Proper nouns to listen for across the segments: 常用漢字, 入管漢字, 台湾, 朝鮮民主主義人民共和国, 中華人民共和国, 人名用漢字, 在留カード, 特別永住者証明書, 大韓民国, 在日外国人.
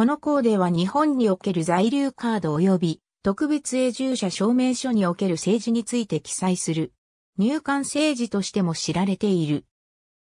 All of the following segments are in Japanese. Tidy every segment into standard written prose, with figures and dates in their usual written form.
このコーデは日本における在留カード及び特別永住者証明書における政治について記載する。入管政治としても知られている。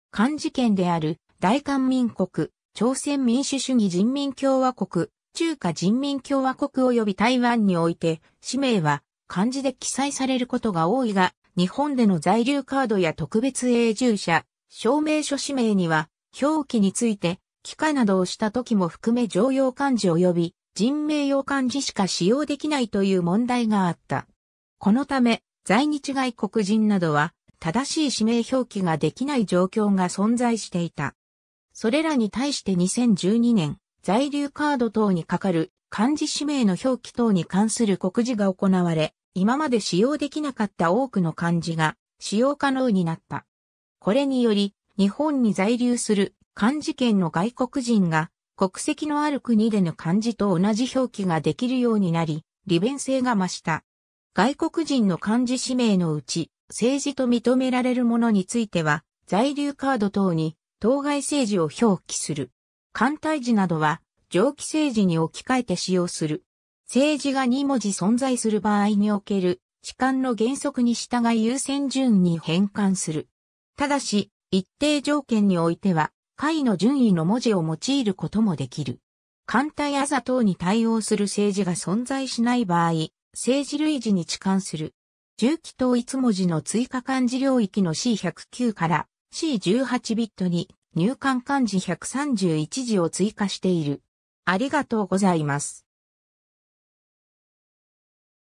漢字圏である大韓民国、朝鮮民主主義人民共和国、中華人民共和国及び台湾において、氏名は漢字で記載されることが多いが、日本での在留カードや特別永住者、証明書氏名には、表記について、帰化などをした時も含め常用漢字及び人名用漢字しか使用できないという問題があった。このため、在日外国人などは、正しい氏名表記ができない状況が存在していた。それらに対して2012年、在留カード等にかかる漢字氏名の表記等に関する告示が行われ、今まで使用できなかった多くの漢字が使用可能になった。これにより、日本に在留する漢字圏の外国人が国籍のある国での漢字と同じ表記ができるようになり、利便性が増した。外国人の漢字氏名のうち、政治と認められるものについては、在留カード等に当該政治を表記する。簡体字などは、上記政治に置き換えて使用する。政治が2文字存在する場合における、置換の原則に従い優先順に変換する。ただし、一定条件においては、下位の順位の文字を用いることもできる。簡体あざ等に対応する政治が存在しない場合、政治類似に置換する。重機統一文字の追加漢字領域の C109 から C18 ビットに入管漢字131字を追加している。ありがとうございます。